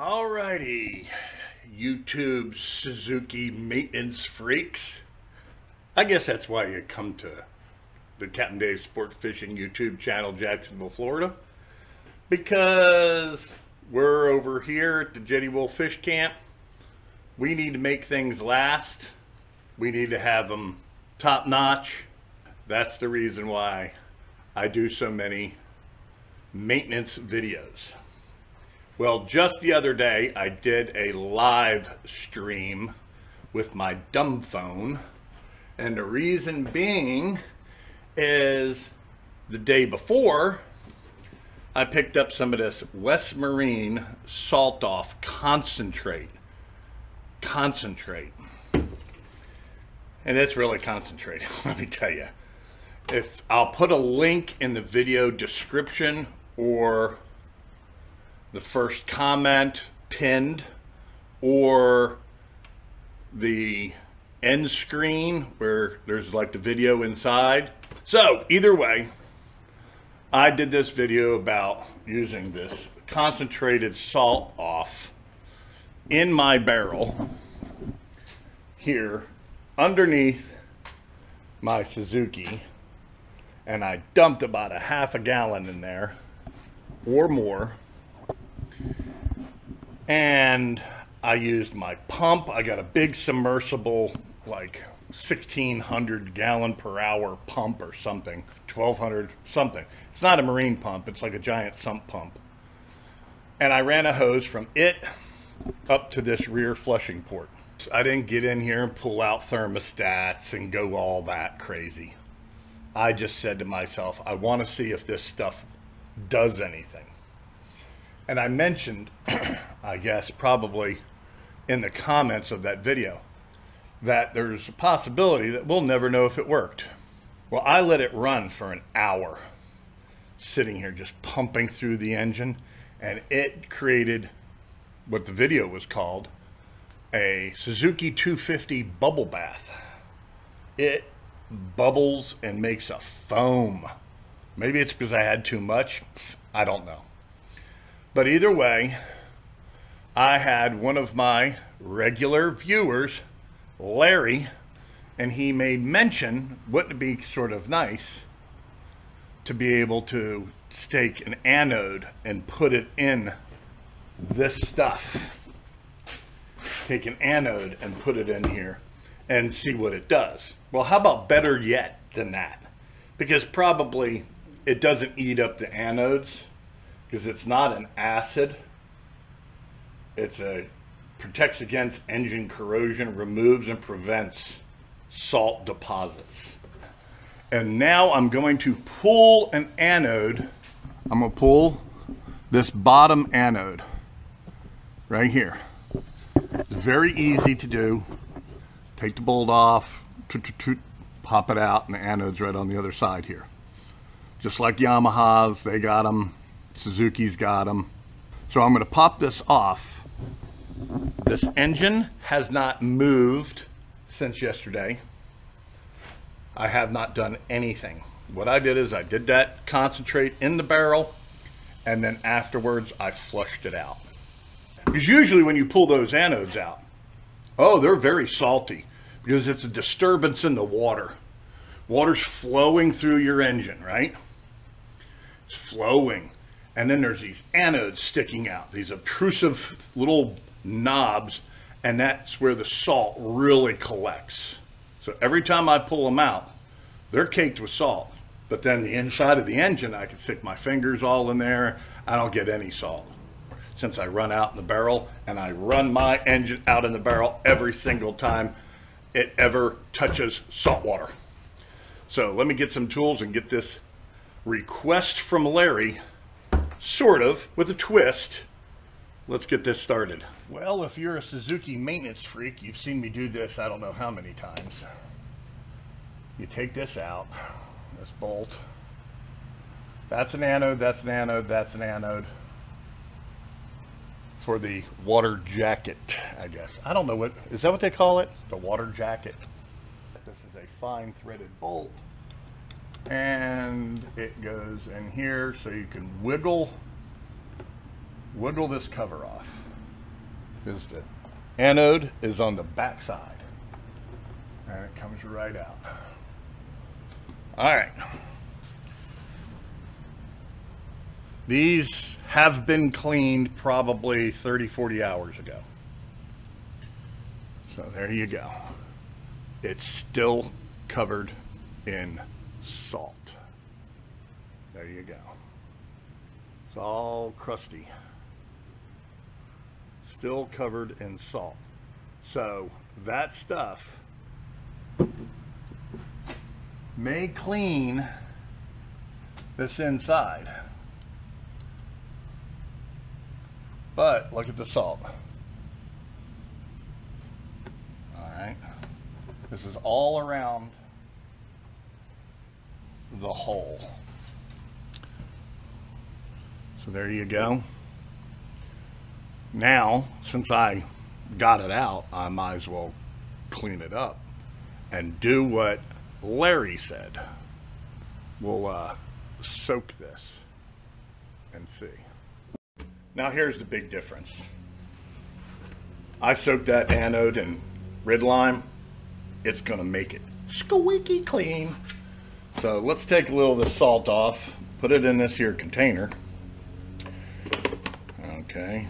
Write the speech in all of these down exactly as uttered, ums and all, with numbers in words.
Alrighty, YouTube Suzuki maintenance freaks. I guess that's why you come to the Captain Dave Sport Fishing YouTube channel, Jacksonville, Florida, because we're over here at the Jetty Wolf Fish Camp. We need to make things last. We need to have them top notch. That's the reason why I do so many maintenance videos. Well, just the other day, I did a live stream with my dumb phone. And the reason being is the day before, I picked up some of this West Marine Salt-Off concentrate. Concentrate. And it's really concentrate, let me tell you. If I'll put a link in the video description or the first comment pinned or the end screen where there's like the video inside. So either way, I did this video about using this concentrated salt off in my barrel here underneath my Suzuki, and I dumped about a half a gallon in there or more. And I used my pump. I got a big submersible, like sixteen hundred gallon per hour pump or something, twelve hundred something. It's not a marine pump, it's like a giant sump pump. And I ran a hose from it up to this rear flushing port. So I didn't get in here and pull out thermostats and go all that crazy. I just said to myself, I want to see if this stuff does anything. And I mentioned, I guess, probably in the comments of that video, that there's a possibility that we'll never know if it worked. Well, I let it run for an hour, sitting here just pumping through the engine, and it created what the video was called, a Suzuki two fifty bubble bath. It bubbles and makes a foam. Maybe it's because I had too much. I don't know. But either way, I had one of my regular viewers, Larry, and he made mention, wouldn't it be sort of nice to be able to take an anode and put it in this stuff? Take an anode and put it in here and see what it does. Well, how about better yet than that? Because probably it doesn't eat up the anodes, because it's not an acid. It's a protects against engine corrosion, removes and prevents salt deposits. And now I'm going to pull an anode. I'm going to pull this bottom anode right here. It's very easy to do. Take the bolt off, toot, toot, toot, pop it out, and the anode's right on the other side here. Just like Yamaha's, they got them. Suzuki's got them. So I'm going to pop this off. This engine has not moved since yesterday. I have not done anything. What I did is I did that concentrate in the barrel, and then afterwards I flushed it out. Because usually when you pull those anodes out, oh, they're very salty because it's a disturbance in the water. Water's flowing through your engine, right? It's flowing. And then there's these anodes sticking out, these obtrusive little knobs, and that's where the salt really collects. So every time I pull them out, they're caked with salt. But then the inside of the engine, I can stick my fingers all in there. I don't get any salt. Since I run out in the barrel, and I run my engine out in the barrel every single time it ever touches salt water. So let me get some tools and get this request from Larry, sort of, with a twist. Let's get this started. Well, if you're a Suzuki maintenance freak, you've seen me do this I don't know how many times. You take this out, this bolt. That's an anode, that's an anode, that's an anode. For the water jacket, I guess. I don't know what, is that what they call it? The water jacket. This is a fine threaded bolt. And it goes in here, so you can wiggle wiggle this cover off. because the anode is on the back side and it comes right out. All right. These have been cleaned probably thirty, forty hours ago. So there you go. It's still covered in salt. There you go. It's all crusty. Still covered in salt. So that stuff may clean this inside. But look at the salt. Alright. This is all around the hole. So there you go. Now, since I got it out, I might as well clean it up and do what Larry said. We'll uh, soak this and see. Now here's the big difference. I soaked that anode in Rydlyme. It's going to make it squeaky clean. So let's take a little of the salt off, put it in this here container. Okay.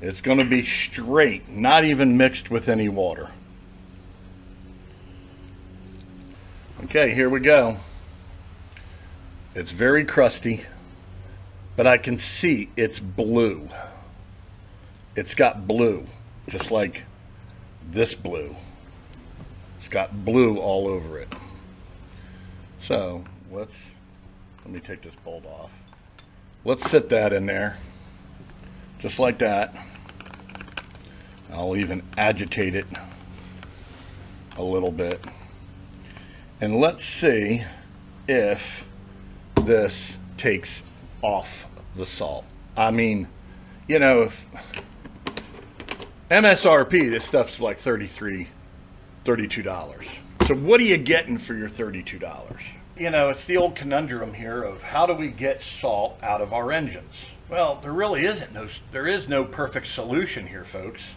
It's going to be straight, not even mixed with any water. Okay, here we go. It's very crusty, but I can see it's blue. It's got blue, just like this blue. It's got blue all over it. So, let's, let me take this bolt off. Let's sit that in there, just like that. I'll even agitate it a little bit. And let's see if this takes off the salt. I mean, you know, if M S R P, this stuff's like thirty-three, thirty-two dollars. So what are you getting for your thirty-two dollars? You know, it's the old conundrum here of how do we get salt out of our engines? Well, there really isn't no, there is no perfect solution here, folks.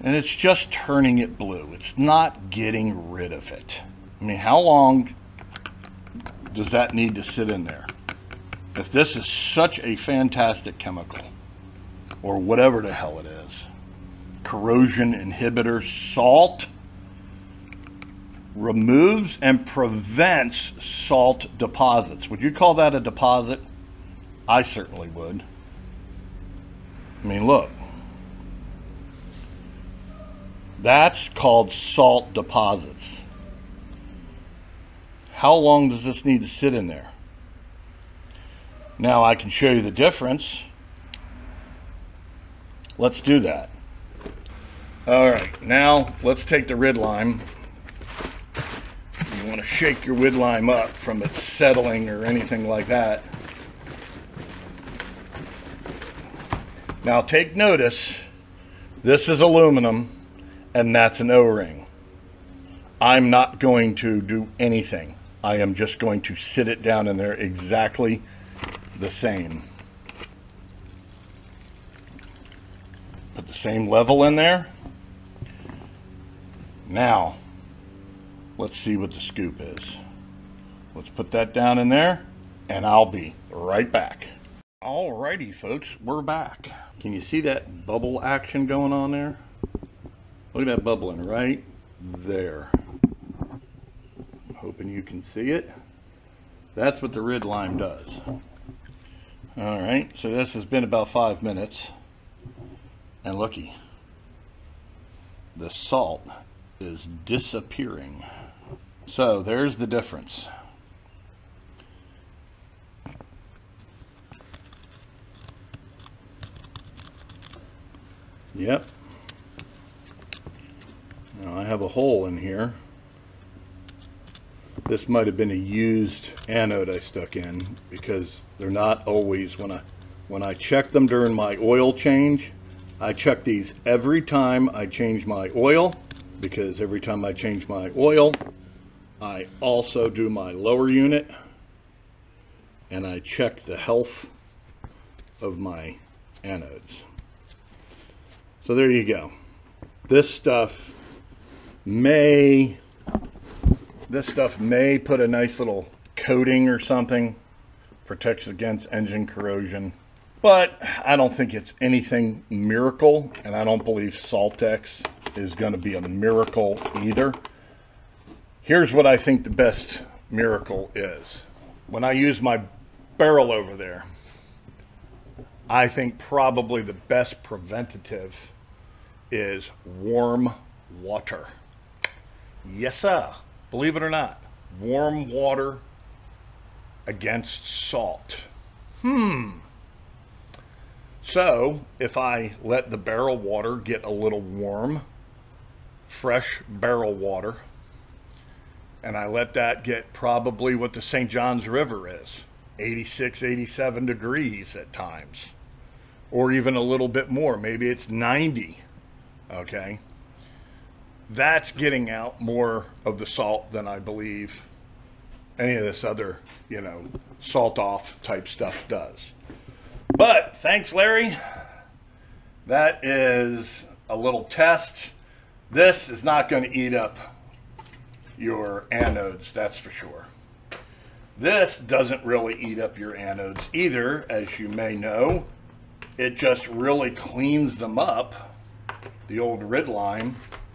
And it's just turning it blue. It's not getting rid of it. I mean, how long does that need to sit in there? If this is such a fantastic chemical, or whatever the hell it is, corrosion inhibitor salt removes and prevents salt deposits. Would you call that a deposit? I certainly would. I mean, look. That's called salt deposits. How long does this need to sit in there? Now I can show you the difference. Let's do that. Alright, now let's take the Rydlyme. You want to shake your Rydlyme up from its settling or anything like that. Now take notice, this is aluminum. And that's an O-ring. I'm not going to do anything. I am just going to sit it down in there exactly the same. Put the same level in there. Now, let's see what the scoop is. Let's put that down in there, and I'll be right back. Alrighty, folks, we're back. Can you see that bubble action going on there? Look at that bubbling right there. Hoping you can see it. That's what the Rydlyme does. Alright, so this has been about five minutes. And looky, the salt is disappearing. So there's the difference. Yep. Now I have a hole in here. This might have been a used anode I stuck in, because they're not always, when I when I check them during my oil change, I check these every time I change my oil, because every time I change my oil, I also do my lower unit and I check the health of my anodes. So there you go. This stuff may, this stuff may put a nice little coating or something, protects against engine corrosion, but I don't think it's anything miracle, and I don't believe Saltex is going to be a miracle either. Here's what I think the best miracle is. When I use my barrel over there, I think probably the best preventative is warm water. Yes, sir. Believe it or not, warm water against salt. Hmm. So if I let the barrel water get a little warm, fresh barrel water, and I let that get probably what the Saint John's River is, eighty-six, eighty-seven degrees at times, or even a little bit more, maybe it's ninety, okay? That's getting out more of the salt than I believe any of this other, you know, salt-off type stuff does. But thanks, Larry. That is a little test. This is not going to eat up your anodes, that's for sure. This doesn't really eat up your anodes either, as you may know. It just really cleans them up, the old Rydlyme.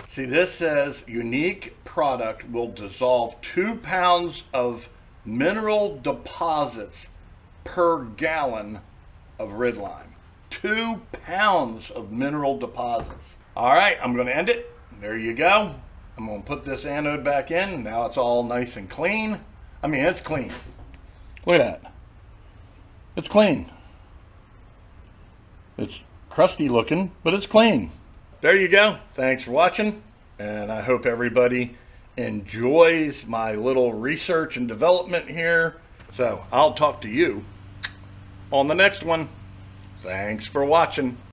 See, this says unique product will dissolve two pounds of mineral deposits per gallon of Rydlyme. Two pounds of mineral deposits. All right, I'm going to end it. There you go. I'm going to put this anode back in. Now it's all nice and clean. I mean, it's clean. Look at that. It's clean. It's crusty looking, but it's clean. There you go. Thanks for watching, and I hope everybody enjoys my little research and development here. So I'll talk to you on the next one. Thanks for watching.